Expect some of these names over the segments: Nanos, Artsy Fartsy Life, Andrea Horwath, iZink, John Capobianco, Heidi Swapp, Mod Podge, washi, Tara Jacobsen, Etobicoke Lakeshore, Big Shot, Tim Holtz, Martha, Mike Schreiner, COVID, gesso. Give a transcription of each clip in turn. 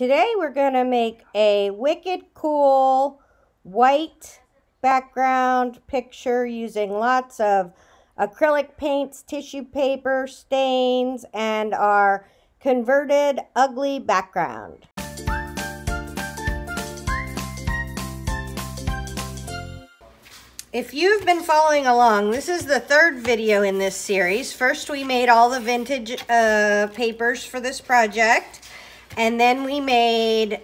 Today we're going to make a wicked cool white background picture using lots of acrylic paints, tissue paper, stains, and our converted ugly background. If you've been following along, this is the third video in this series. First, we made all the vintage papers for this project, and then we made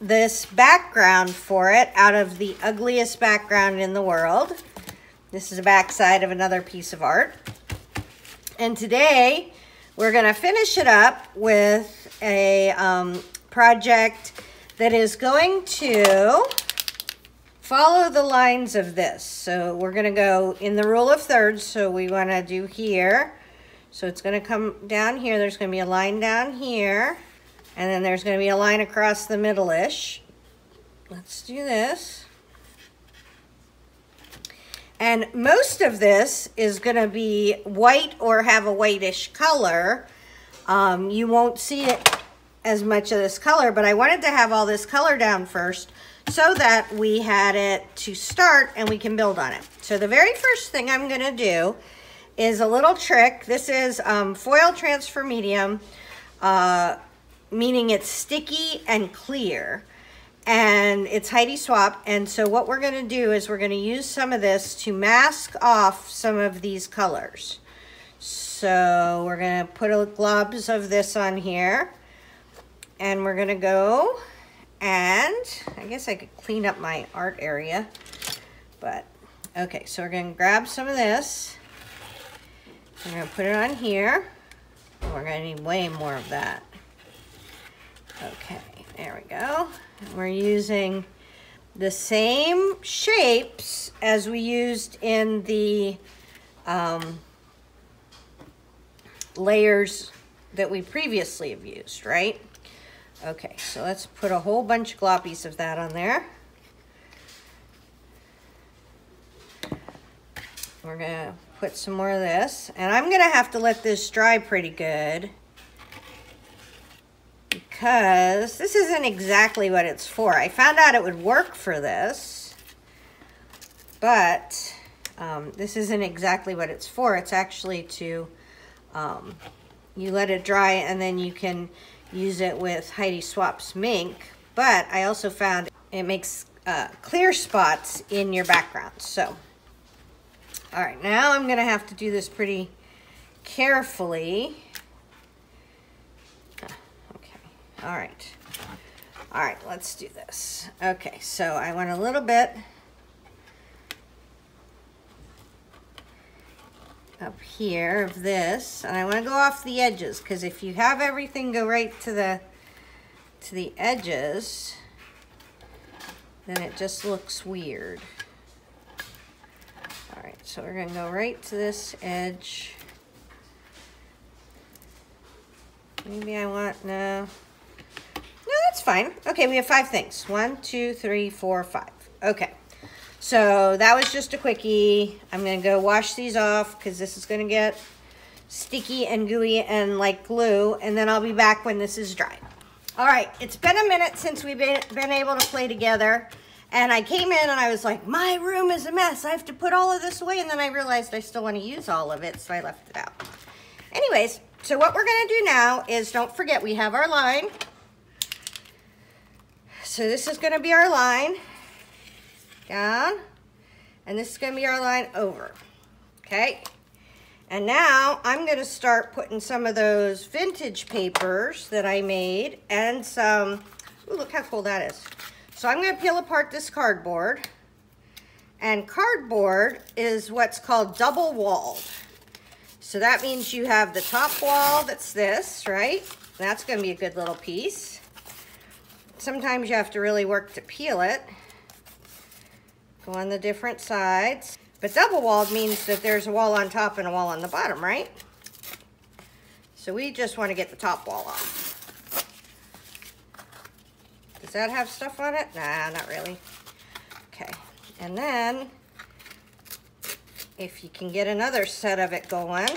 this background for it out of the ugliest background in the world. This is the backside of another piece of art. And today, we're gonna finish it up with a project that is going to follow the lines of this. So we're gonna go in the rule of thirds. So we wanna do here. So it's gonna come down here. There's gonna be a line down here. And then there's gonna be a line across the middle-ish. Let's do this. And most of this is gonna be white or have a whitish color. You won't see it as much of this color, but I wanted to have all this color down first so that we had it to start and we can build on it. So the very first thing I'm gonna do is a little trick. This is foil transfer medium, meaning it's sticky and clear. And it's Heidi Swapp. And so what we're gonna do is we're gonna use some of this to mask off some of these colors. So we're gonna put a globs of this on here and we're gonna go. And I guess I could clean up my art area, but okay, so we're gonna grab some of this. We're gonna put it on here. We're gonna need way more of that. Okay, there we go. And we're using the same shapes as we used in the layers that we previously have used, right? Okay, so let's put a whole bunch of gloppies of that on there. We're gonna put some more of this, and I'm gonna have to let this dry pretty good because this isn't exactly what it's for. I found out it would work for this, but this isn't exactly what it's for. It's actually to, you let it dry and then you can use it with Heidi Swapp's mink, but I also found it makes clear spots in your background. So, all right, now I'm gonna have to do this pretty carefully. Okay, all right, let's do this. Okay, so I want a little bit up here of this, and I want to go off the edges, because if you have everything go right to the edges, then it just looks weird. All right, so we're gonna go right to this edge. Maybe I want, no, that's fine. Okay, we have 5 things. 1, 2, 3, 4, 5. Okay. So that was just a quickie. I'm gonna go wash these off because this is gonna get sticky and gooey and like glue, and then I'll be back when this is dry. All right, it's been a minute since we've been able to play together, and I came in and I was like, my room is a mess. I have to put all of this away, and then I realized I still wanna use all of it, so I left it out. Anyways, so what we're gonna do now is, don't forget, we have our line. So this is gonna be our line. Down, and this is gonna be our line over, okay? And now I'm gonna start putting some of those vintage papers that I made and some, ooh, look how cool that is. So I'm gonna peel apart this cardboard, and cardboard is what's called double-walled. So that means you have the top wall that's this, right? That's gonna be a good little piece. Sometimes you have to really work to peel it. On the different sides. But double walled means that there's a wall on top and a wall on the bottom, right? So we just want to get the top wall off. Does that have stuff on it? Nah, not really. Okay, and then if you can get another set of it going,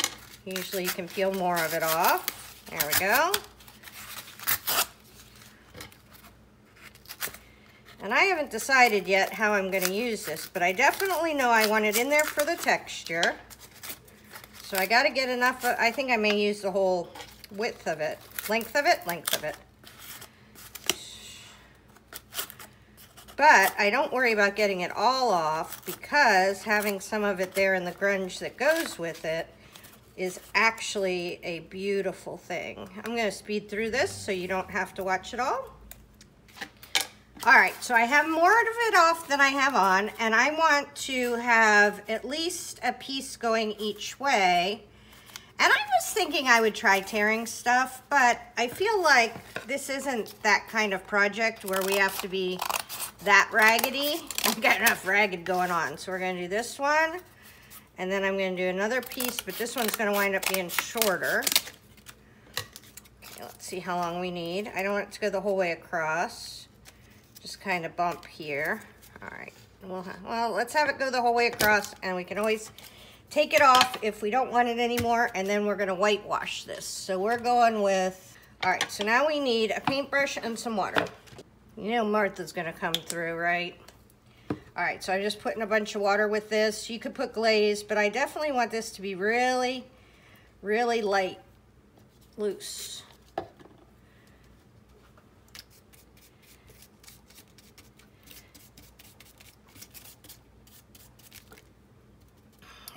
usually you can peel more of it off. There we go. And I haven't decided yet how I'm going to use this, but I definitely know I want it in there for the texture. So I got to get enough. I think I may use the whole width of it, length of it. But I don't worry about getting it all off, because having some of it there in the grunge that goes with it is actually a beautiful thing. I'm going to speed through this so you don't have to watch it all. All right, so I have more of it off than I have on, and I want to have at least a piece going each way. And I was thinking I would try tearing stuff, but I feel like this isn't that kind of project where we have to be that raggedy. I've got enough ragged going on. So we're going to do this one, and then I'm going to do another piece, but this one's going to wind up being shorter. Okay, let's see how long we need. I don't want it to go the whole way across. Just kind of bump here. All right, well, let's have it go the whole way across, and we can always take it off if we don't want it anymore, and then we're gonna whitewash this. So we're going with, all right, so now we need a paintbrush and some water. You know Martha's gonna come through, right? All right, so I'm just putting a bunch of water with this. You could put glaze, but I definitely want this to be really, really light, loose.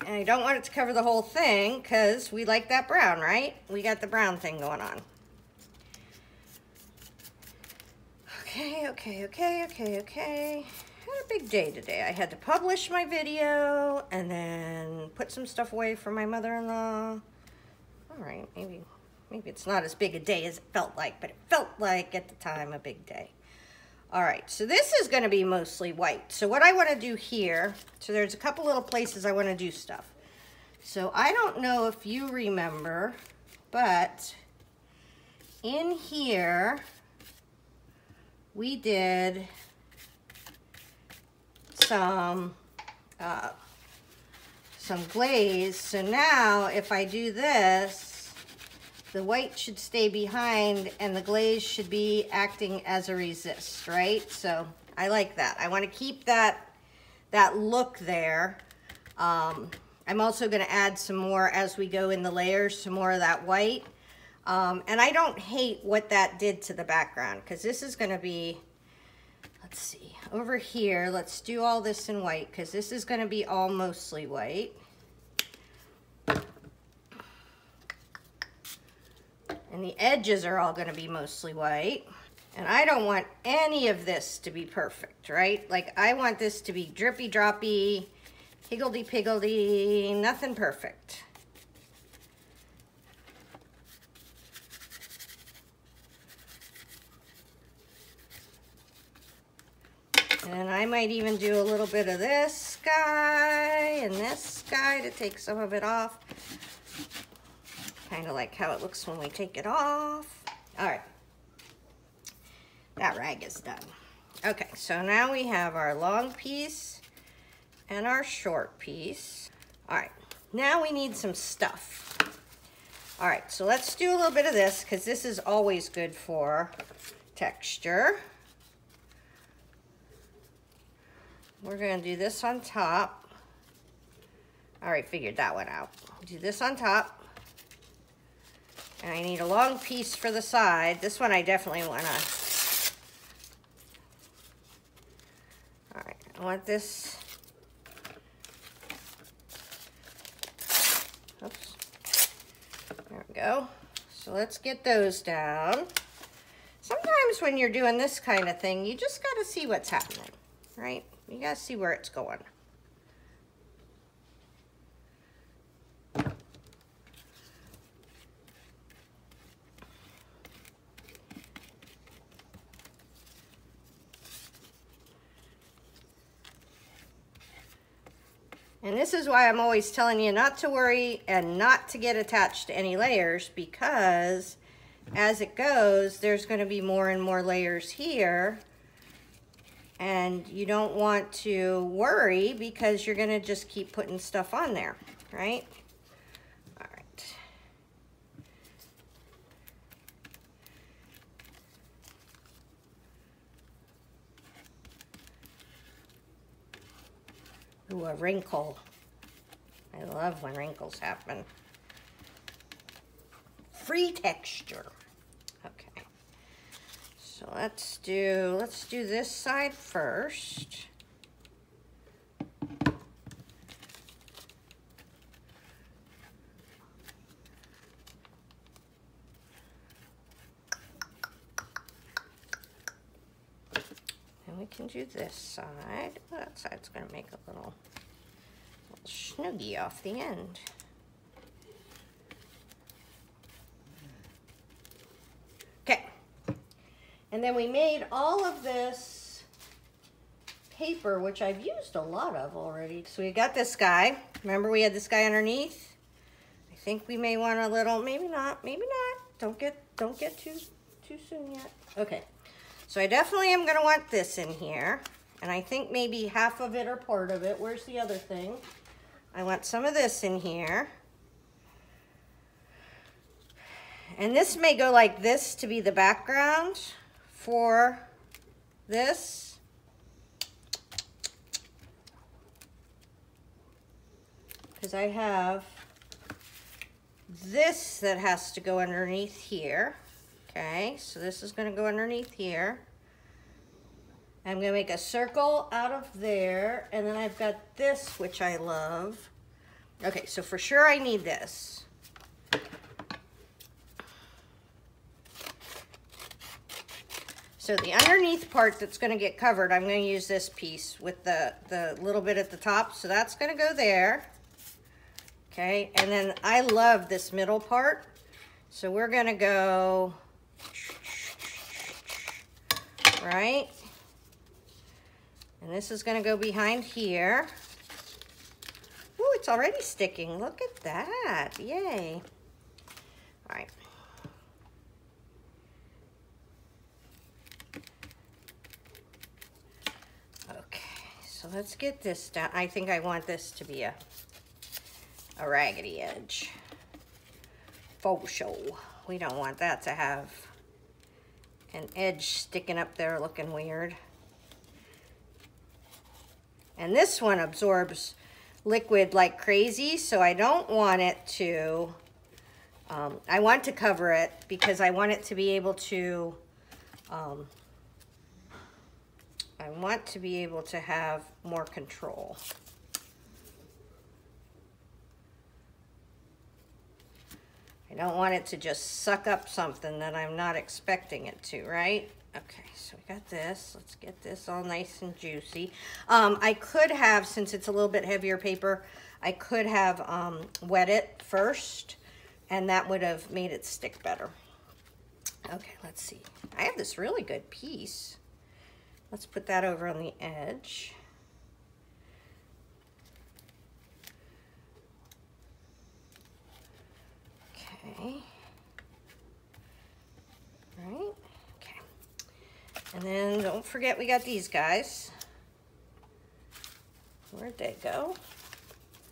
And I don't want it to cover the whole thing, because we like that brown, right? We got the brown thing going on. Okay. Had a big day today. I had to publish my video and then put some stuff away for my mother-in-law. All right, maybe it's not as big a day as it felt like, but it felt like at the time a big day. All right, so this is gonna be mostly white. So what I wanna do here, so there's a couple little places I wanna do stuff. So I don't know if you remember, but in here, we did some glaze. So now if I do this, the white should stay behind and the glaze should be acting as a resist, right? So I like that. I want to keep that look there. I'm also going to add some more as we go in the layers, some more of that white. And I don't hate what that did to the background, because this is going to be, let's see, over here. Let's do all this in white, because this is going to be all mostly white. And the edges are all going to be mostly white. And I don't want any of this to be perfect, right? Like, I want this to be drippy droppy, higgledy piggledy, nothing perfect. And I might even do a little bit of this guy and this guy to take some of it off. Kind of like how it looks when we take it off. All right, that rag is done. Okay, so now we have our long piece and our short piece. All right, now we need some stuff. All right, so let's do a little bit of this, because this is always good for texture. We're gonna do this on top. I already figured that one out. Do this on top. And I need a long piece for the side. This one I definitely want to. All right, I want this. Oops. There we go. So let's get those down. Sometimes when you're doing this kind of thing, you just got to see what's happening, right? You got to see where it's going. And this is why I'm always telling you not to worry and not to get attached to any layers, because as it goes, there's going to be more and more layers here. And you don't want to worry, because you're going to just keep putting stuff on there, right? All right. Ooh, a wrinkle. I love when wrinkles happen. Free texture. Okay. So let's do this side first. Can do this side. Well, that side's going to make a little snoogie off the end. Okay. And then we made all of this paper, which I've used a lot of already. So we got this guy. Remember we had this guy underneath? I think we may want a little, maybe not, maybe not. Don't get too soon yet. Okay. So I definitely am going to want this in here, and I think maybe half of it or part of it. Where's the other thing? I want some of this in here. And this may go like this to be the background for this. Because I have this that has to go underneath here. Okay, so this is going to go underneath here. I'm going to make a circle out of there, and then I've got this, which I love. Okay, so for sure I need this. So the underneath part that's going to get covered, I'm going to use this piece with the little bit at the top, so that's going to go there. Okay, and then I love this middle part, so we're going to go... right? And this is going to go behind here. Ooh, it's already sticking. Look at that. Yay. All right. Okay, so let's get this done. I think I want this to be a raggedy edge. For sure. We don't want that to have an edge sticking up there looking weird. And this one absorbs liquid like crazy, so I don't want it to, I want to cover it because I want it to be able to, I want to be able to have more control. I don't want it to just suck up something that I'm not expecting it to, right? Okay, so we got this. Let's get this all nice and juicy. I could have, since it's a little bit heavier paper, I could have wet it first, and that would have made it stick better. Okay, let's see. I have this really good piece. Let's put that over on the edge. Okay. Right. Okay. And then don't forget we got these guys. Where'd they go? Okay.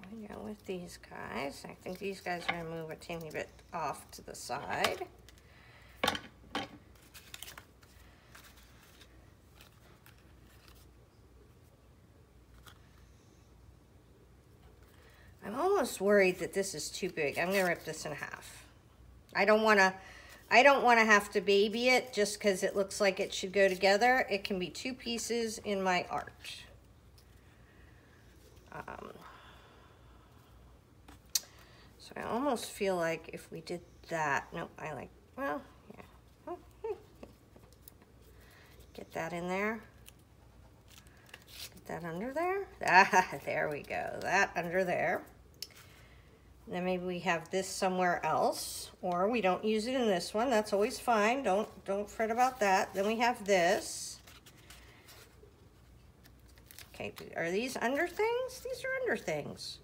Here we go with these guys. I think these guys are gonna move a teeny bit off to the side. Worried that this is too big. I'm gonna rip this in half. I don't wanna have to baby it just because it looks like it should go together. It can be two pieces in my art. So I almost feel like if we did that, nope, I like, well, yeah. Get that in there. Get that under there. Ah, there we go. That under there. Then maybe we have this somewhere else, or we don't use it in this one. That's always fine. Don't fret about that. Then we have this. Okay, are these under things? These are under things.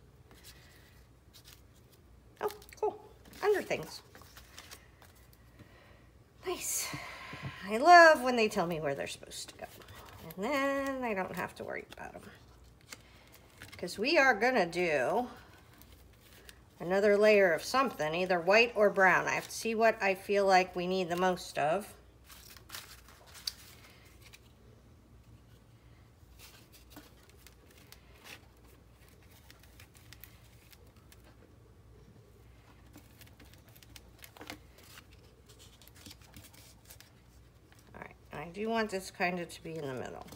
Oh, cool. Under things. Nice. I love when they tell me where they're supposed to go. And then I don't have to worry about them. Because we are gonna do another layer of something, either white or brown. I have to see what I feel like we need the most of. All right, I do want this kind of to be in the middle.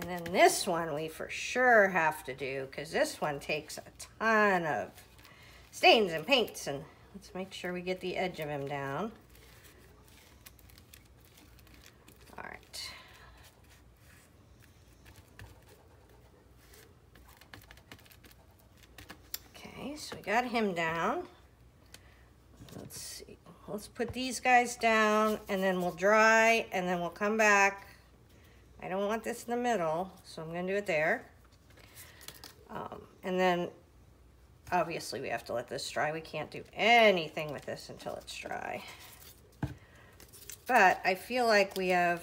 And then this one we for sure have to do, because this one takes a ton of stains and paints, and let's make sure we get the edge of him down. All right. Okay, so we got him down. Let's see, let's put these guys down and then we'll dry and then we'll come back. I don't want this in the middle, so I'm going to do it there. And then, obviously, we have to let this dry. We can't do anything with this until it's dry. But I feel like we have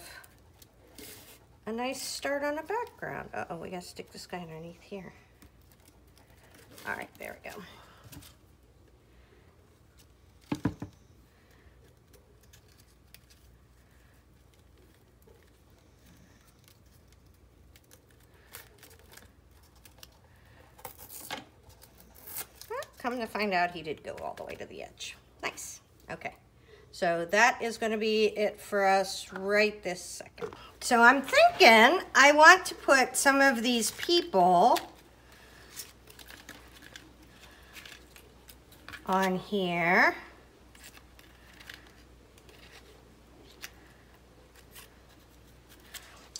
a nice start on a background. Uh-oh, we got to stick this guy underneath here. All right, there we go. Come to find out, he did go all the way to the edge. Nice. Okay, so that is going to be it for us right this second. So I'm thinking I want to put some of these people on here.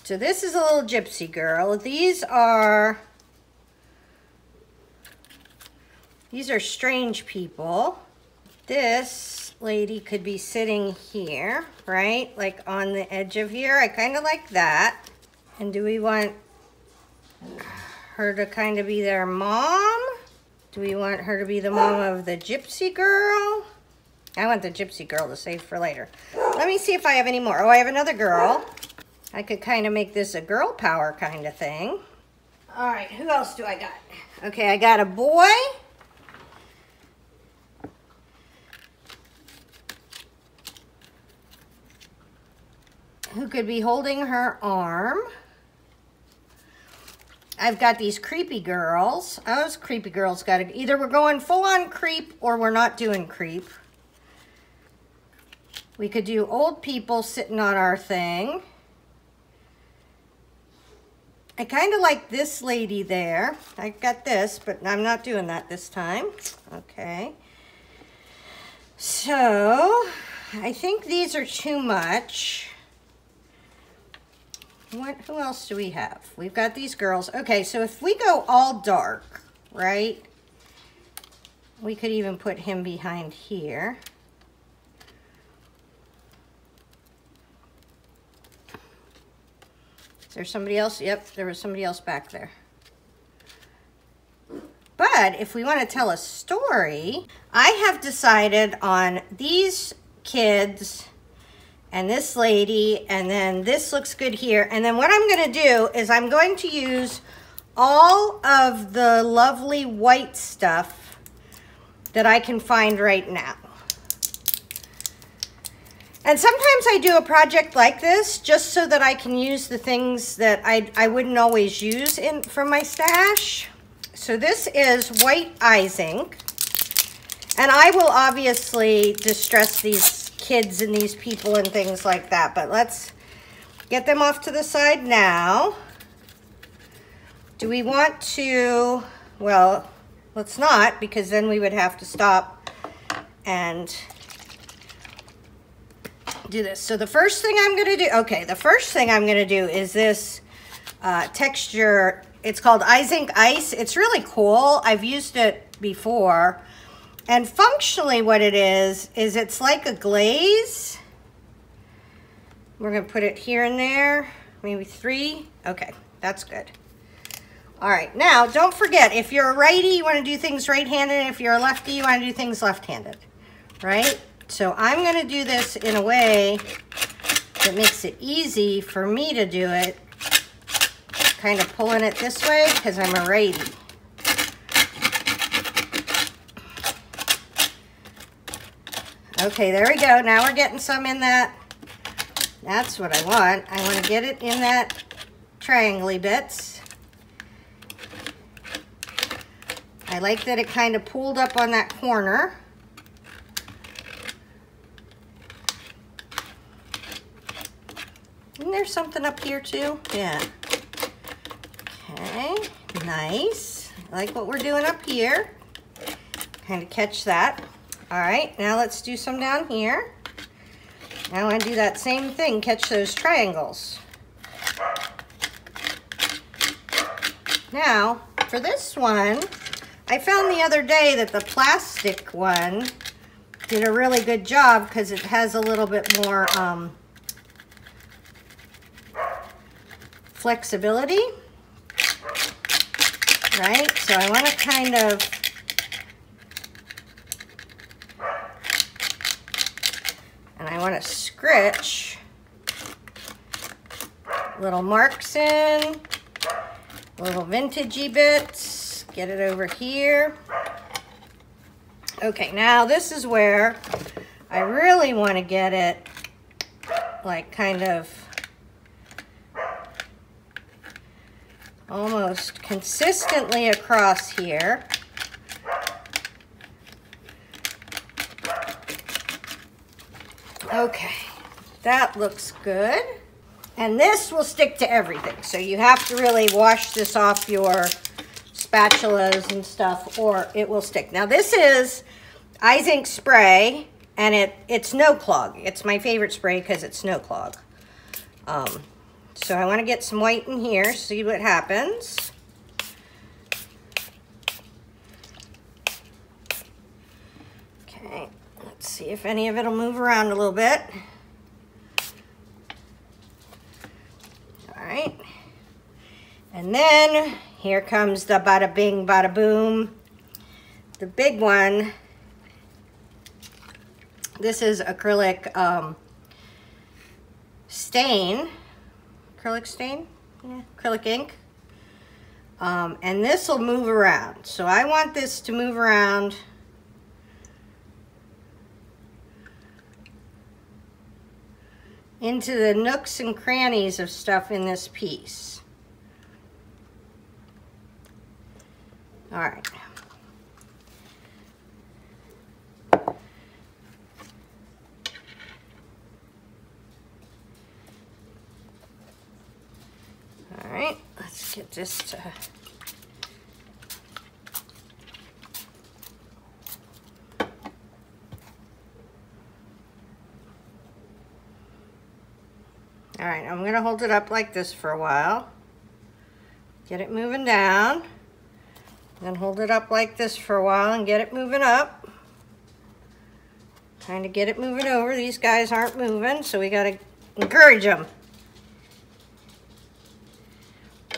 So this is a little gypsy girl. These are strange people. This lady could be sitting here, right? Like on the edge of here. I kind of like that. And do we want her to kind of be their mom? Do we want her to be the mom of the gypsy girl? I want the gypsy girl to save for later. Let me see if I have any more. Oh, I have another girl. I could kind of make this a girl power kind of thing. All right, who else do I got? Okay, I got a boy. Who could be holding her arm. I've got these creepy girls. Those creepy girls gotta, either we're going full on creep or we're not doing creep. We could do old people sitting on our thing. I kind of like this lady there. I've got this, but I'm not doing that this time. Okay. So, I think these are too much. Who else do we have? We've got these girls. Okay, so if we go all dark, right? We could even put him behind here. Is there somebody else? Yep, there was somebody else back there. But if we want to tell a story, I have decided on these kids and this lady, and then this looks good here. And then what I'm gonna do is I'm going to use all of the lovely white stuff that I can find right now. And sometimes I do a project like this just so that I can use the things that I wouldn't always use from my stash. So this is white iZink. And I will obviously distress these kids and these people and things like that, but let's get them off to the side now. Do we want to, well, let's not, because then we would have to stop and do this. So the first thing I'm going to do, okay, the first thing I'm going to do is this texture. It's called iZink Ice. It's really cool. I've used it before. And functionally what it is it's like a glaze. We're gonna put it here and there, maybe three. Okay, that's good. All right, now don't forget, if you're a righty, you wanna do things right-handed, and if you're a lefty, you wanna do things left-handed, right? So I'm gonna do this in a way that makes it easy for me to do it kind of pulling it this way because I'm a righty. Okay, there we go. Now we're getting some in that. That's what I want. I want to get it in that triangly bits. I like that it kind of pulled up on that corner. Isn't there something up here too? Yeah. Okay, nice. I like what we're doing up here. Kind of catch that. All right, now let's do some down here. Now I want to do that same thing, catch those triangles. Now, for this one, I found the other day that the plastic one did a really good job because it has a little bit more flexibility, right? So I want to kind of scritch little marks in, little vintagey bits, get it over here. Okay, now this is where I really want to get it like kind of almost consistently across here. Okay, that looks good. And this will stick to everything. So you have to really wash this off your spatulas and stuff or it will stick. Now this is iZink spray and it's no clog. It's my favorite spray because it's no clog. So I want to get some white in here, see what happens. Okay. Let's see if any of it will move around a little bit. All right. And then here comes the bada bing, bada boom. The big one. This is acrylic stain. Acrylic stain? Yeah. Acrylic ink. And this will move around. So I want this to move around. Into the nooks and crannies of stuff in this piece. All right. All right, let's get this to... All right, I'm gonna hold it up like this for a while. Get it moving down. Then hold it up like this for a while and get it moving up. Trying to get it moving over. These guys aren't moving, so we gotta encourage them.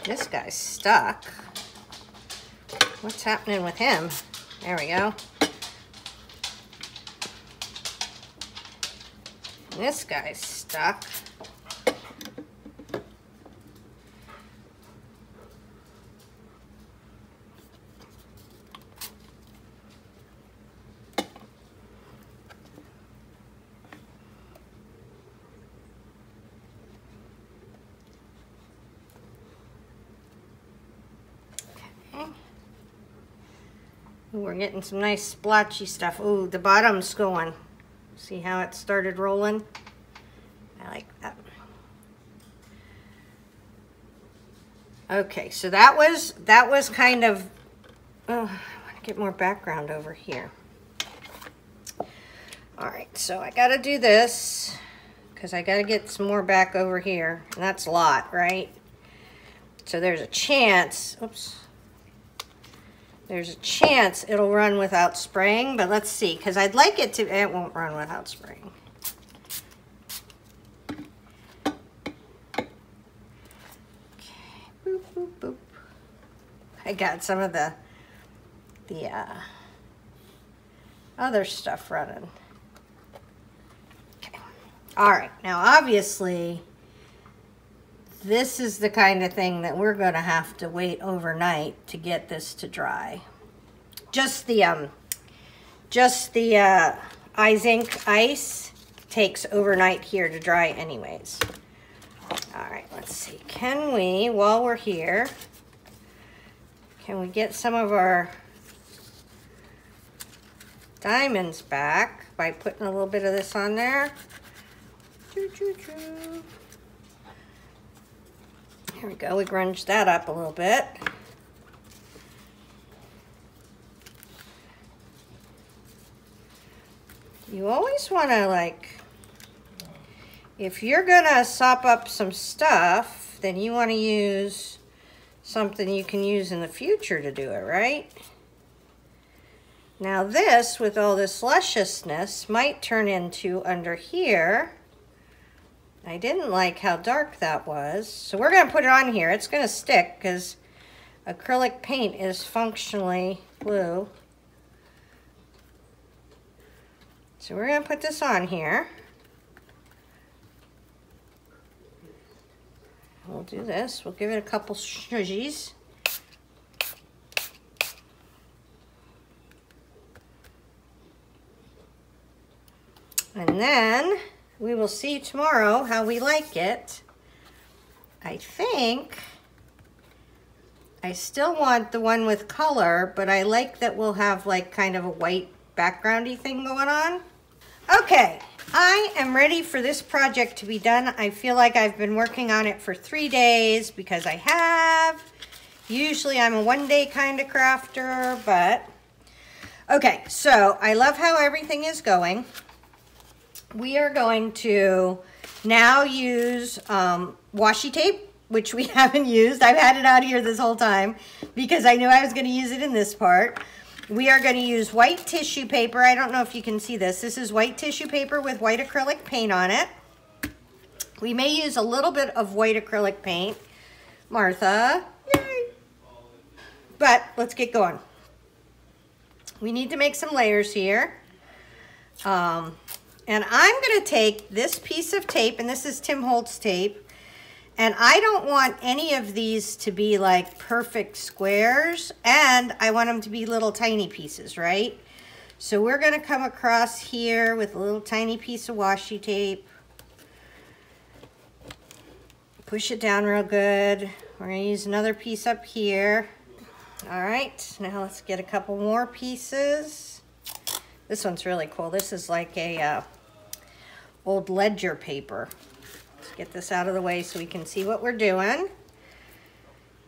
This guy's stuck. What's happening with him? There we go. This guy's stuck. We're getting some nice splotchy stuff. Ooh, the bottom's going. See how it started rolling? I like that. Okay, so that was kind of, oh, I want to get more background over here. All right, so I got to do this because I got to get some more back over here. And that's a lot, right? So there's a chance, oops. There's a chance it'll run without spraying, but let's see, because I'd like it to, it won't run without spraying. Okay, boop, boop, boop. I got some of the other stuff running. Okay, all right, now obviously This is the kind of thing that we're going to have to wait overnight to get this to dry. Just the iZink ice takes overnight here to dry anyways. All right, let's see. Can we, while we're here, can we get some of our diamonds back by putting a little bit of this on there? Choo-choo-choo. Here we go, we grunged that up a little bit. You always wanna, like, if you're gonna sop up some stuff, then you wanna use something you can use in the future to do it, right? Now this, with all this lusciousness, might turn into under here. I didn't like how dark that was. So we're gonna put it on here. It's gonna stick because acrylic paint is functionally glue. So we're gonna put this on here. We'll do this, we'll give it a couple snoozies. And then, we will see tomorrow how we like it. I think I still want the one with color, but I like that we'll have like kind of a white backgroundy thing going on. Okay, I am ready for this project to be done. I feel like I've been working on it for 3 days because I have. Usually I'm a one-day kind of crafter, but... Okay, so I love how everything is going. We are going to now use washi tape, which we haven't used. I've had it out here this whole time because I knew I was going to use it in this part. We are going to use white tissue paper. I don't know if you can see this. This is white tissue paper with white acrylic paint on it. We may use a little bit of white acrylic paint. Martha, yay! But let's get going. We need to make some layers here. And I'm gonna take this piece of tape, and this is Tim Holtz tape, and I don't want any of these to be like perfect squares, and I want them to be little tiny pieces, right? So we're gonna come across here with a little tiny piece of washi tape. Push it down real good. We're gonna use another piece up here. All right, now let's get a couple more pieces. This one's really cool. This is like a, old ledger paper. Let's get this out of the way so we can see what we're doing. And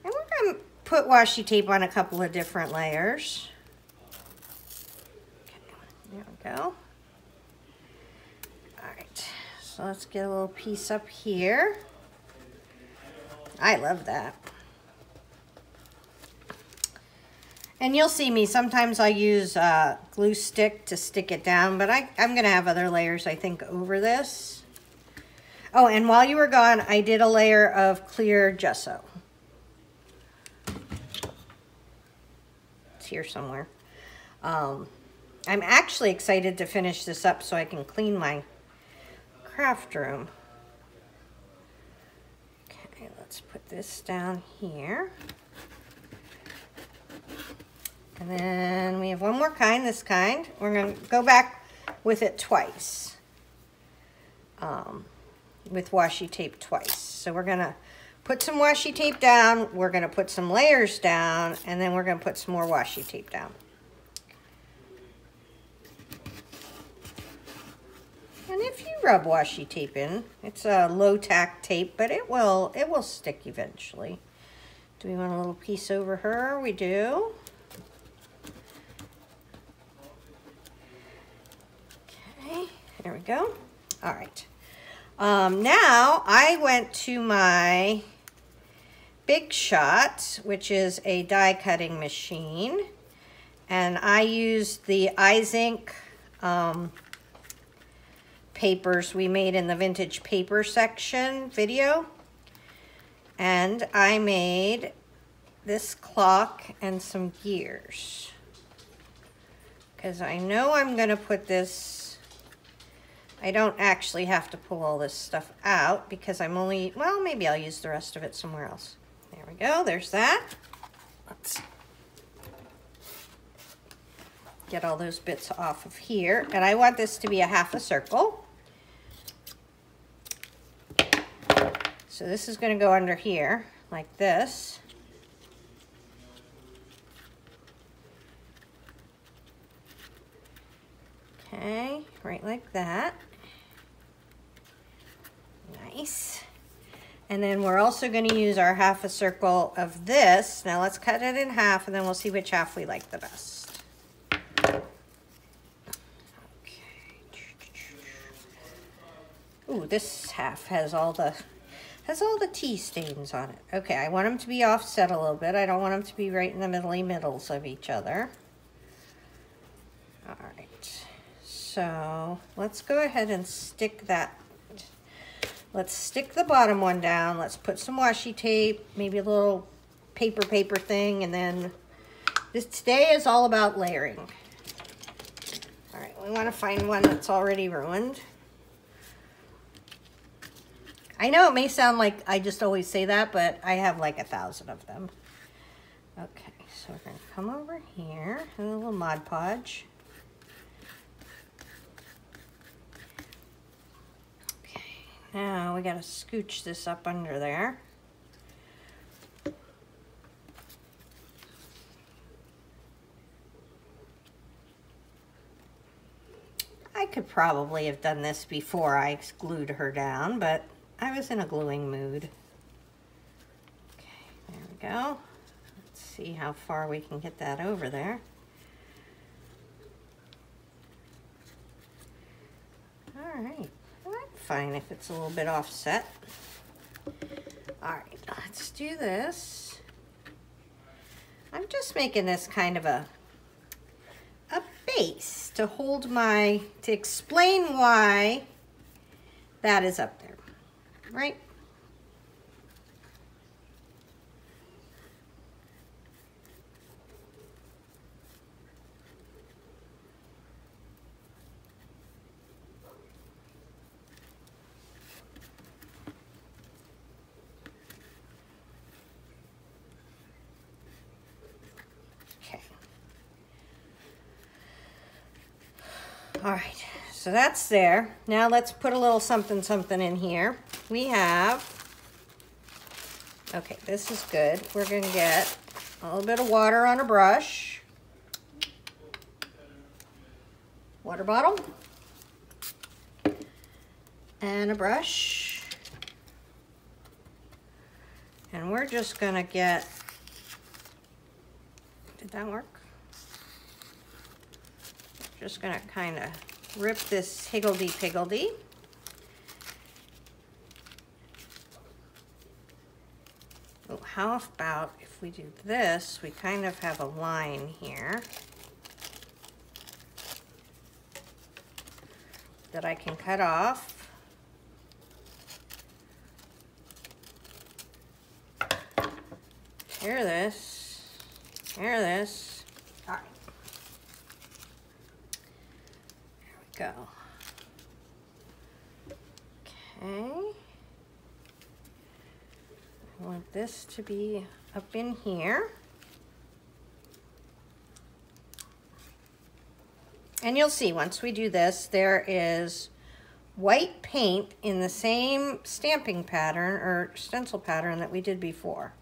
we're gonna put washi tape on a couple of different layers. Okay, there we go. All right, so let's get a little piece up here. I love that. And you'll see me, sometimes I use a glue stick to stick it down, but I'm gonna have other layers, I think, over this. Oh, and while you were gone, I did a layer of clear gesso. It's here somewhere. I'm actually excited to finish this up so I can clean my craft room. Okay, let's put this down here. And then we have one more kind, this kind. We're gonna go back with it twice, with washi tape twice. So we're gonna put some washi tape down, we're gonna put some layers down, and then we're gonna put some more washi tape down. And if you rub washi tape in, it's a low tack tape, but it will stick eventually. Do we want a little piece over her? We do. There we go. All right. Now I went to my Big Shot, which is a die cutting machine, and I used the iZink papers we made in the vintage paper section video, and I made this clock and some gears because I know I'm going to put this I don't actually have to pull all this stuff out because I'm only, well, maybe I'll use the rest of it somewhere else. There we go, there's that. Let's get all those bits off of here. And I want this to be a half a circle. So this is going to go under here like this. Okay, right like that. Nice. And then we're also going to use our half a circle of this. Now let's cut it in half and then we'll see which half we like the best. Okay. Ooh, this half has all the tea stains on it. Okay, I want them to be offset a little bit. I don't want them to be right in the middles of each other. All right, so let's go ahead and stick that. Let's stick the bottom one down. Let's put some washi tape, maybe a little paper thing, and then this today is all about layering. All right, we want to find one that's already ruined. I know it may sound like I just always say that, but I have like 1,000 of them. Okay, so we're gonna come over here, a little Mod Podge. Okay, now we gotta scooch this up under there. I could probably have done this before I glued her down, but I was in a gluing mood. Okay, there we go. Let's see how far we can get that over there. All right, well, that's fine if it's a little bit offset. All right, let's do this. I'm just making this kind of a base to hold my, to explain why that is up there. Right? Okay. All right. So that's there. Now let's put a little something in here. We have, okay, this is good. We're gonna get a little bit of water on a brush. Water bottle. And a brush. And we're just gonna get, did that work? Just gonna kinda rip this higgledy-piggledy. Oh, how about if we do this, we kind of have a line here that I can cut off. Tear this, tear this. All right. There we go. Okay. I want this to be up in here. And you'll see once we do this, there is white paint in the same stamping pattern or stencil pattern that we did before.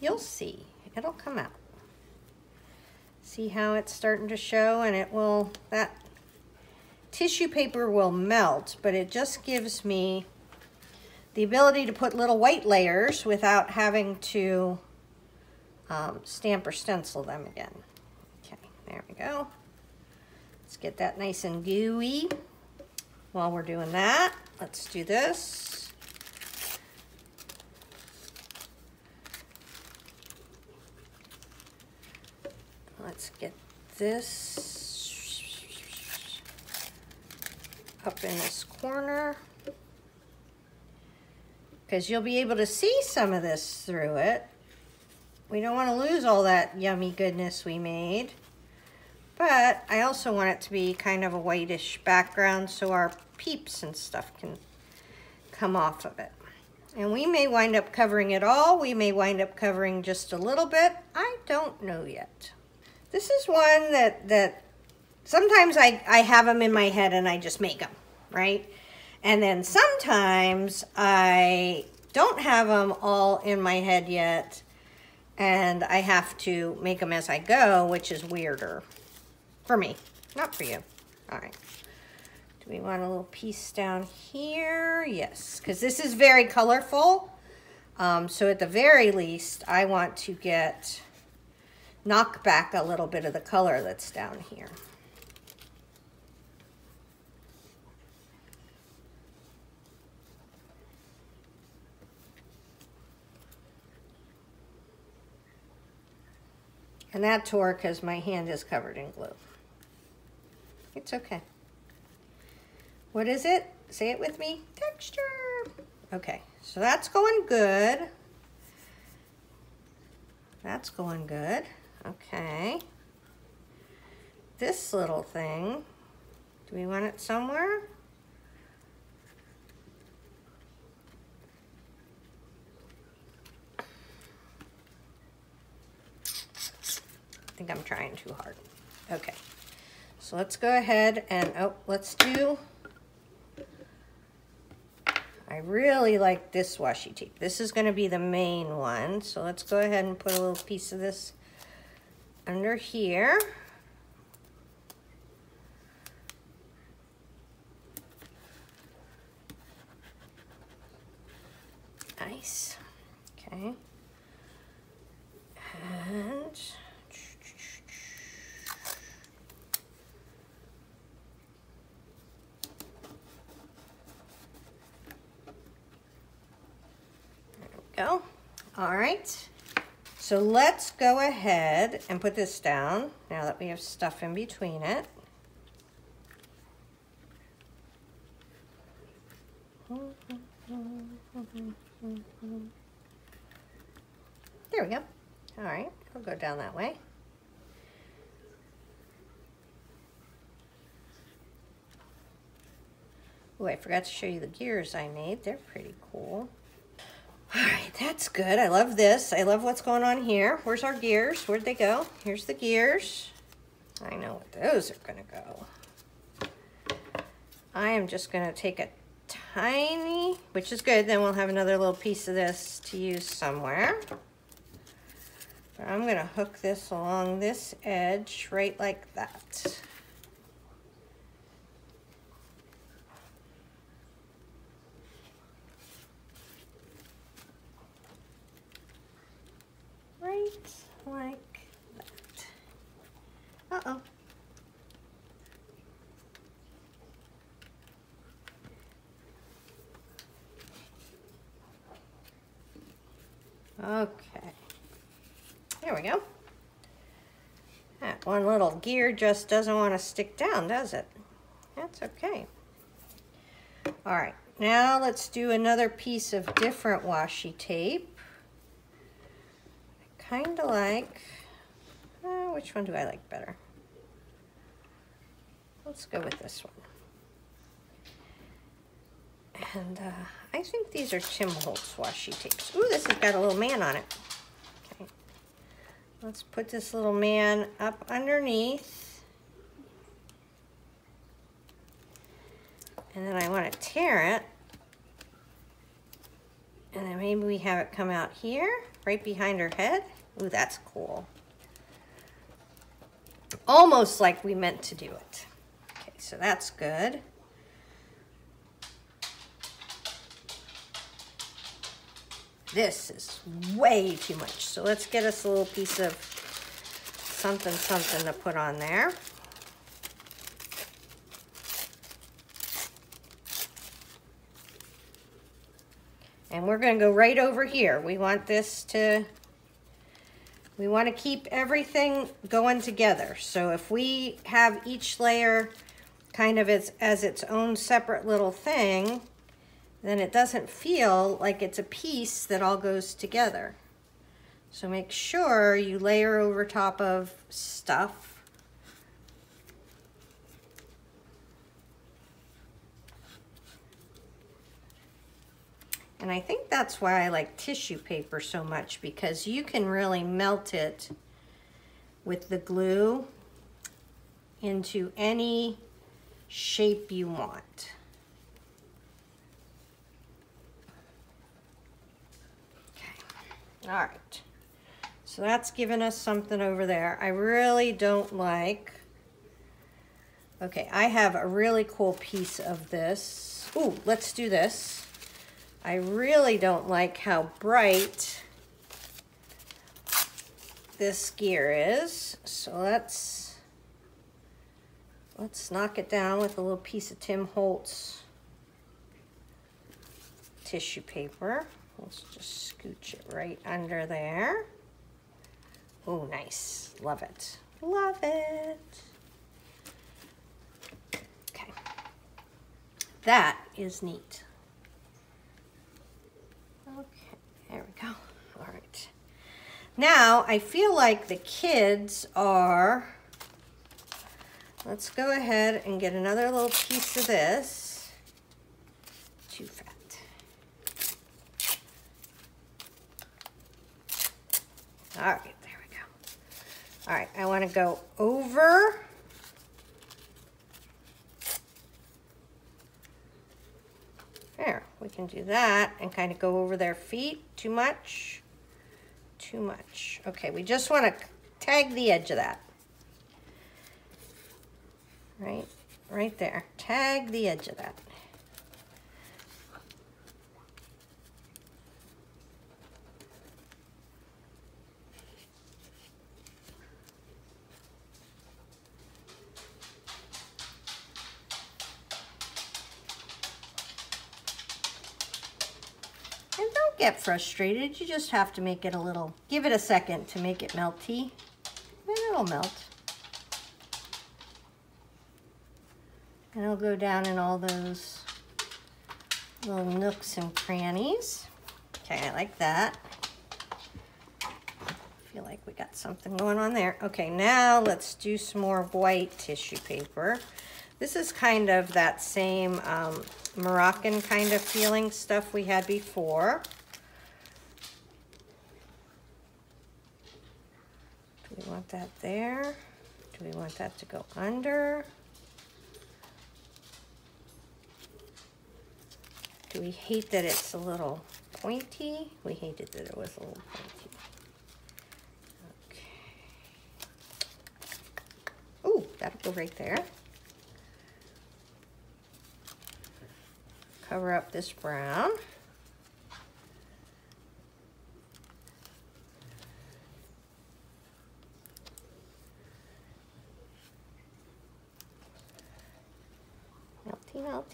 You'll see, it'll come out. See how it's starting to show, and it will, that tissue paper will melt, but it just gives me the ability to put little white layers without having to stamp or stencil them again. Okay, there we go. Let's get that nice and gooey. While we're doing that, let's do this. Let's get this up in this corner, because you'll be able to see some of this through it. We don't want to lose all that yummy goodness we made, But I also want it to be kind of a whitish background so our peeps and stuff can come off of it. And we may wind up covering it all. We may wind up covering just a little bit. I don't know yet. This is one that sometimes I have them in my head and I just make them, right? And then sometimes I don't have them all in my head yet and I have to make them as I go, which is weirder. For me, not for you. All right. Do we want a little piece down here? Yes, because this is very colorful. So at the very least, I want to knock back a little bit of the color that's down here. And that tore because my hand is covered in glue. It's okay. What is it? Say it with me. Texture. Okay, so that's going good. That's going good. Okay. This little thing, do we want it somewhere? I think I'm trying too hard. Okay. So let's go ahead and, I really like this washi tape. This is gonna be the main one. So let's go ahead and put a little piece of this under here. Nice, okay. And, go. All right, so let's go ahead and put this down now that we have stuff in between it. There we go. All right, I'll go down that way. Oh, I forgot to show you the gears I made. They're pretty cool. All right, that's good. I love this. I love what's going on here. Where's our gears? Where'd they go? Here's the gears. I know what those are gonna go. I am just gonna take a tiny, which is good, then we'll have another little piece of this to use somewhere. But I'm gonna hook this along this edge right like that. Right like that. Uh-oh. Okay. There we go. That one little gear just doesn't want to stick down, does it? That's okay. All right. Now let's do another piece of different washi tape. Kind of like, which one do I like better? Let's go with this one. And I think these are Tim Holtz washi tapes. Ooh, this has got a little man on it. Okay. Let's put this little man up underneath. And then I want to tear it. And then maybe we have it come out here, right behind her head. Ooh, that's cool. Almost like we meant to do it. Okay, so that's good. This is way too much. So let's get us a little piece of something, something to put on there. And we're gonna go right over here. We want this to, we wanna keep everything going together. So if we have each layer kind of as its own separate little thing, then it doesn't feel like it's a piece that all goes together. So make sure you layer over top of stuff And I think that's why I like tissue paper so much, because you can really melt it with the glue into any shape you want. Okay, all right. So that's giving us something over there. I really don't like. Okay, I have a really cool piece of this. Ooh, let's do this. I really don't like how bright this gear is. So let's knock it down with a little piece of Tim Holtz tissue paper. Let's just scooch it right under there. Oh, nice. Love it. Love it. Okay. That is neat. Okay. There we go. All right. Now, I feel like the kids are... Let's go ahead and get another little piece of this. Too fat. All right. All right, I want to go over there. We can do that and kind of go over their feet. Too much, too much. Okay, we just want to tag the edge of that. Right there. Tag the edge of that. Get frustrated, you just have to make it a little, give it a second to make it melty, then it'll melt and it'll go down in all those little nooks and crannies. Okay, I like that. I feel like we got something going on there. Okay, now let's do some more white tissue paper. This is kind of that same Moroccan kind of feeling stuff we had before. Do we want that there? Do we want that to go under? Do we hate that it's a little pointy? We hated that it was a little pointy. Okay. Ooh, that'll go right there. Cover up this brown.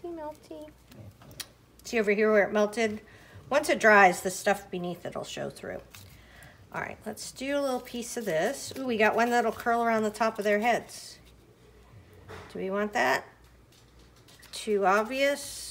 Melty. See over here where it melted? Once it dries, the stuff beneath it'll show through. All right, let's do a little piece of this. Ooh, we got one that'll curl around the top of their heads. Do we want that? Too obvious.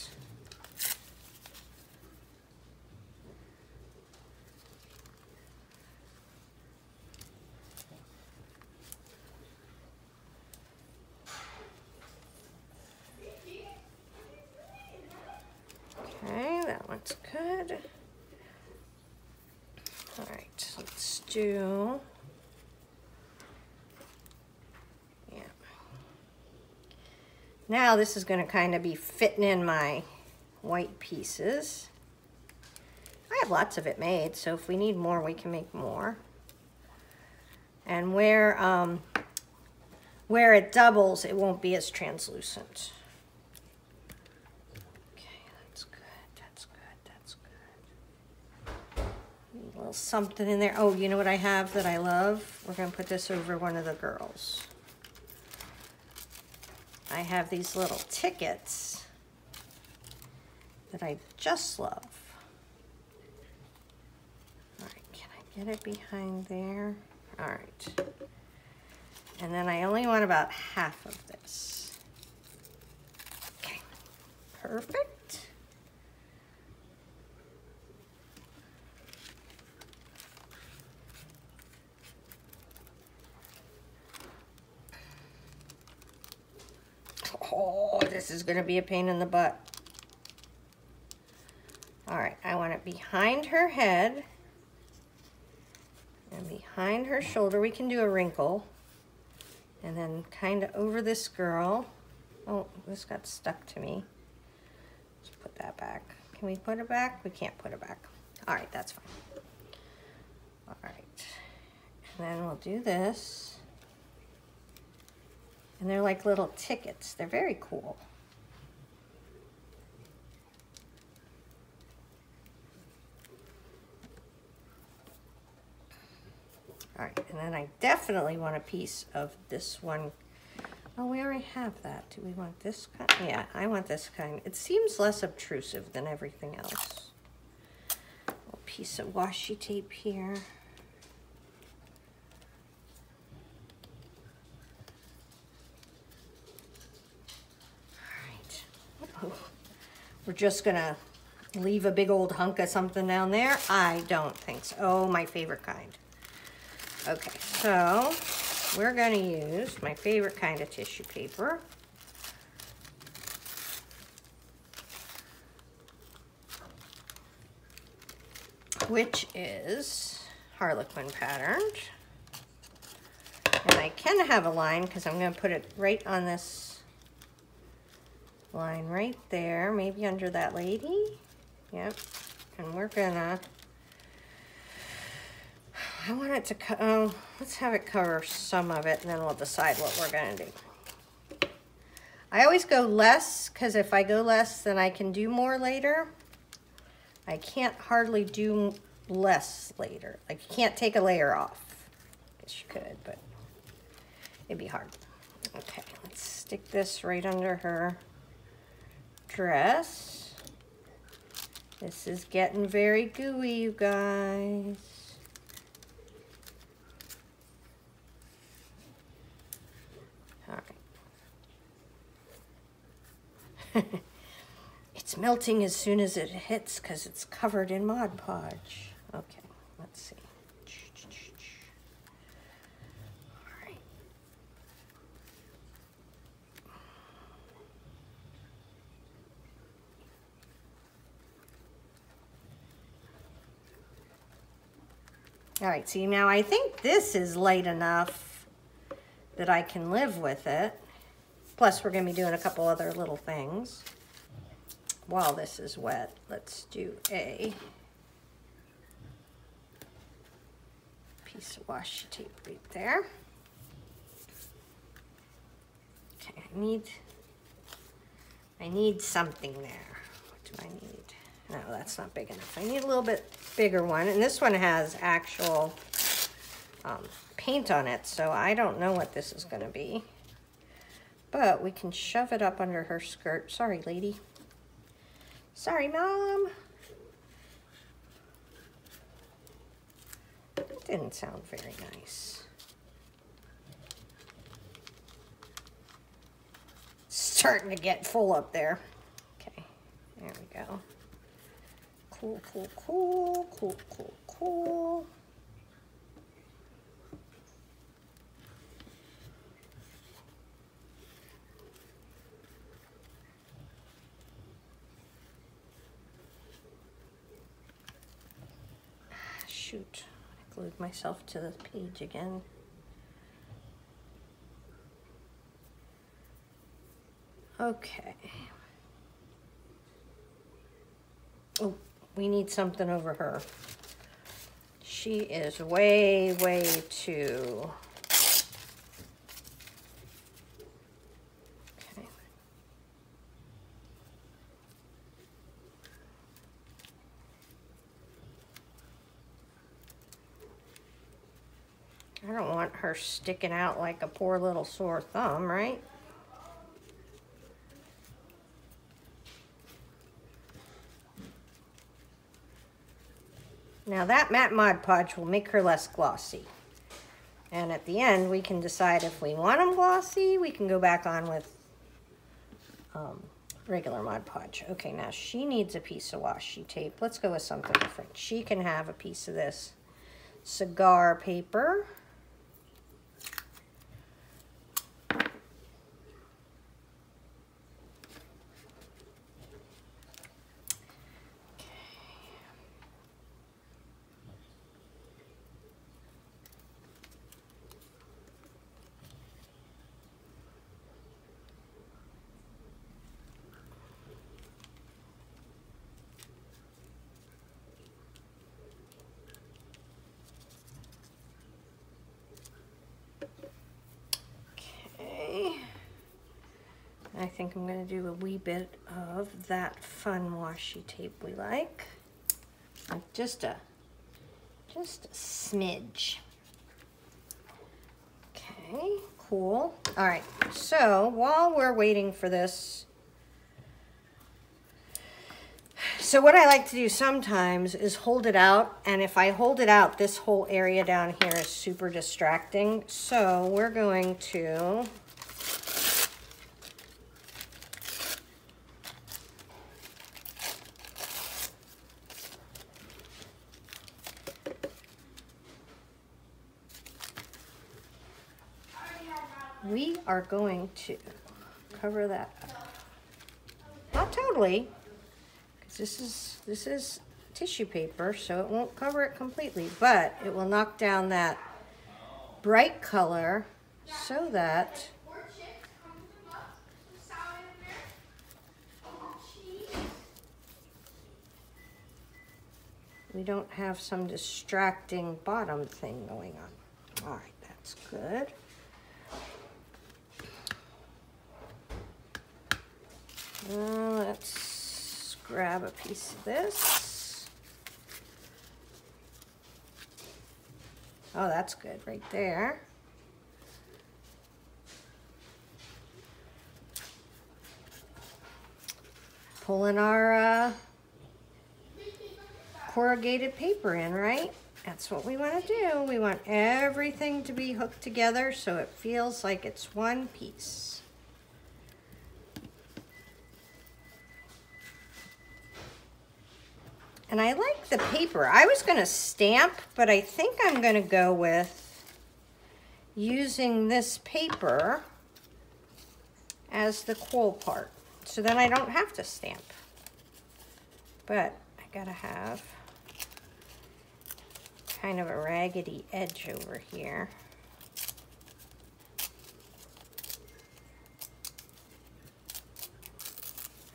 Good. All right, let's do, yeah. Now this is going to kind of be fitting in my white pieces. I have lots of it made, so if we need more, we can make more. And where it doubles, it won't be as translucent. Something in there. Oh, you know what I have that I love? We're going to put this over one of the girls. I have these little tickets that I just love. All right, can I get it behind there? All right. And then I only want about half of this. Okay, perfect. Oh, this is going to be a pain in the butt. All right, I want it behind her head and behind her shoulder. We can do a wrinkle. And then kind of over this girl. Oh, this got stuck to me. Let's put that back. Can we put it back? We can't put it back. All right, that's fine. All right, and then we'll do this. And they're like little tickets. They're very cool. All right, and then I definitely want a piece of this one. Oh, we already have that. Do we want this kind? Yeah, I want this kind. It seems less obtrusive than everything else. A little piece of washi tape here. All right. Oh, we're just gonna leave a big old hunk of something down there? I don't think so. Oh, my favorite kind. Okay, so we're gonna use my favorite kind of tissue paper. Which is Harlequin patterned. And I can have a line because I'm gonna put it right on this line right there, maybe under that lady. Yep, and we're gonna, I want it to, oh, let's have it cover some of it and then we'll decide what we're gonna do. I always go less, because if I go less, then I can do more later. I can't hardly do less later. Like, you can't take a layer off. I guess you could, but it'd be hard. Okay, let's stick this right under her dress. This is getting very gooey, you guys. It's melting as soon as it hits because it's covered in Mod Podge. Okay, let's see. All right. All right, see, now I think this is light enough that I can live with it. Plus, we're going to be doing a couple other little things. While this is wet, let's do a piece of washi tape right there. Okay, I need something there. What do I need? No, that's not big enough. I need a little bit bigger one, and this one has actual paint on it, so I don't know what this is going to be. But we can shove it up under her skirt. Sorry, lady. Sorry, Mom. That didn't sound very nice. Starting to get full up there. Okay, there we go. Cool, cool, cool, cool, cool, cool. Shoot, I glued myself to the page again. Okay. Oh, we need something over her. She is way, way too... I don't want her sticking out like a poor little sore thumb, right? Now that matte Mod Podge will make her less glossy. And at the end, we can decide if we want them glossy, we can go back on with regular Mod Podge. Okay, now she needs a piece of washi tape. Let's go with something different. She can have a piece of this cigar paper. think I'm going to do a wee bit of that fun washi tape we like just a smidge. Okay, cool. All right, so while we're waiting for this, so what I like to do sometimes is hold it out, and if I hold it out, this whole area down here is super distracting. So we're going to cover that up. Not totally, because this is tissue paper, so it won't cover it completely, but it will knock down that bright color so that we don't have some distracting bottom thing going on. All right, that's good. Let's grab a piece of this. Oh, that's good right there. Pulling our corrugated paper in, right? That's what we want to do. We want everything to be hooked together so it feels like it's one piece. And I like the paper. I was gonna stamp, but I think I'm gonna go with using this paper as the quill part. So then I don't have to stamp. But I gotta have kind of a raggedy edge over here.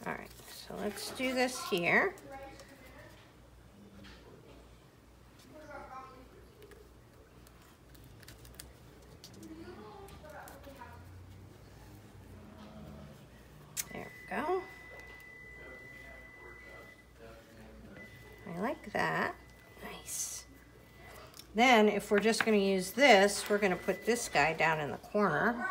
All right, so let's do this here. Then, if we're just going to use this, we're going to put this guy down in the corner.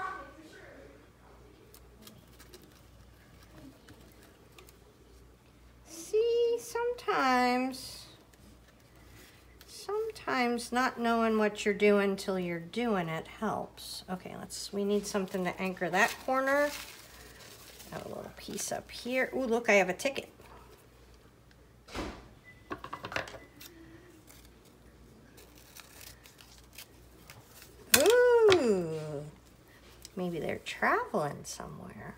See, sometimes not knowing what you're doing till you're doing it helps. Okay, we need something to anchor that corner. Got a little piece up here. Ooh, look, I have a ticket. Maybe they're traveling somewhere.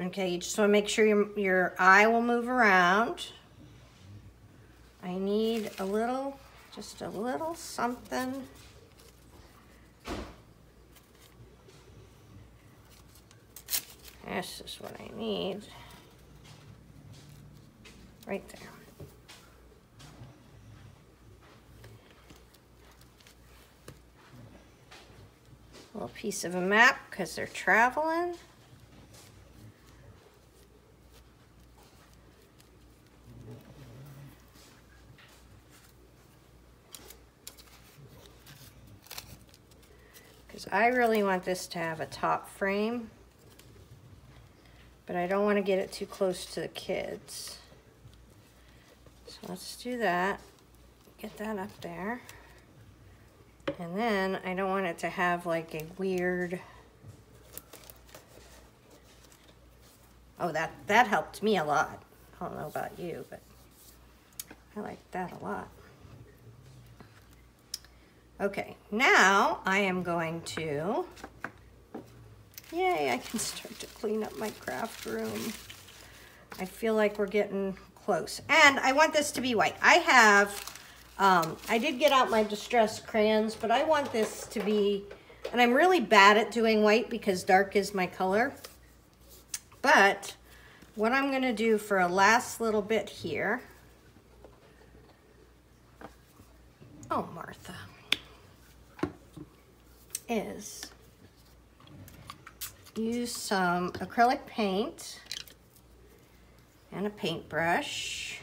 Okay, you just want to make sure your eye will move around. I need a little, just a little something. This is what I need. Right there. A little piece of a map because they're traveling. I really want this to have a top frame, but I don't want to get it too close to the kids. So let's do that, get that up there. And then I don't want it to have like a weird, oh, that helped me a lot. I don't know about you, but I like that a lot. Okay, now I am going to, yay, I can start to clean up my craft room. I feel like we're getting close. And I want this to be white. I have I did get out my distressed crayons, but I want this to be, and I'm really bad at doing white because dark is my color. But what I'm gonna do for a last little bit here, oh, Martha, is use some acrylic paint and a paintbrush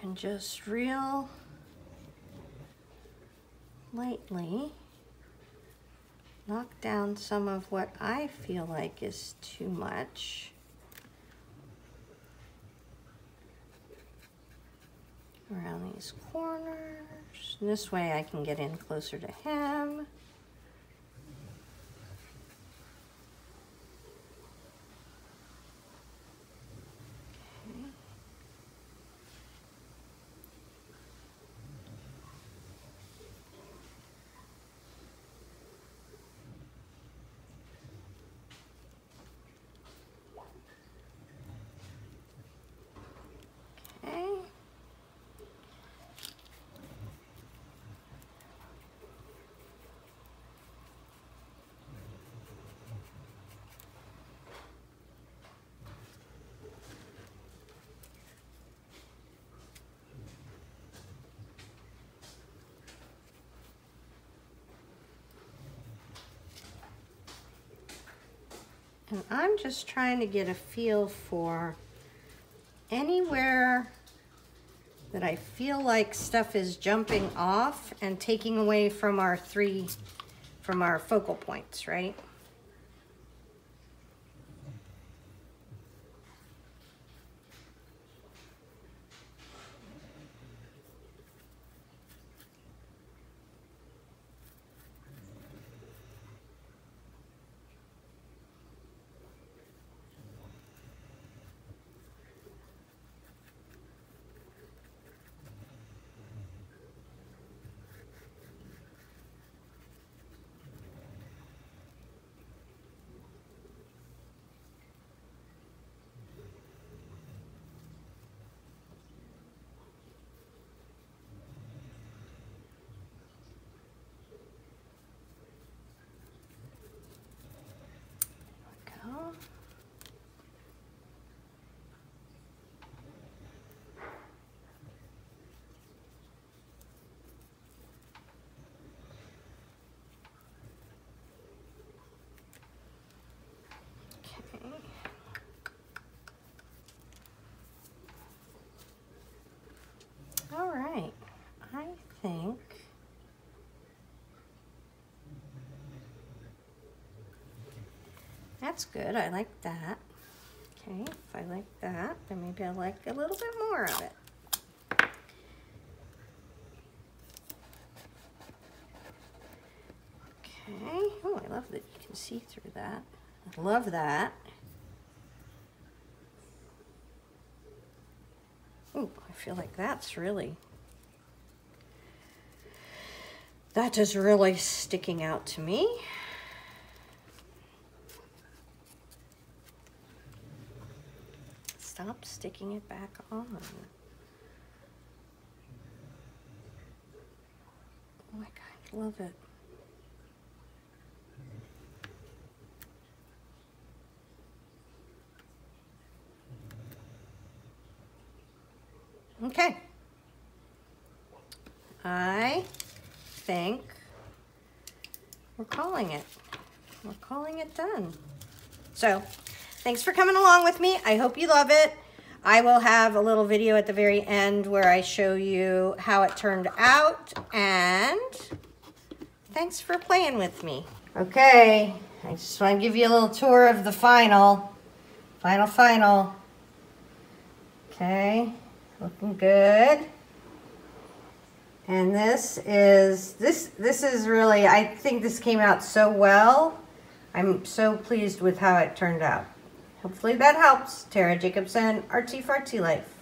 and just real lightly knock down some of what I feel like is too much. Around these corners. And this way I can get in closer to him. And I'm just trying to get a feel for anywhere that I feel like stuff is jumping off and taking away from our three, from our focal points, right? That's good, I like that. Okay, if I like that, then maybe I like a little bit more of it. Okay, oh, I love that you can see through that. I love that. Oh, I feel like that's really, that is really sticking out to me. Stop sticking it back on. Oh my God, I love it. Okay. I think we're calling it. We're calling it done. So, thanks for coming along with me. I hope you love it. I will have a little video at the very end where I show you how it turned out, and thanks for playing with me. Okay, I just want to give you a little tour of the final. Okay, looking good. And this is really, I think this came out so well. I'm so pleased with how it turned out. Hopefully that helps. Tara Jacobsen, Artsy Fartsy Life.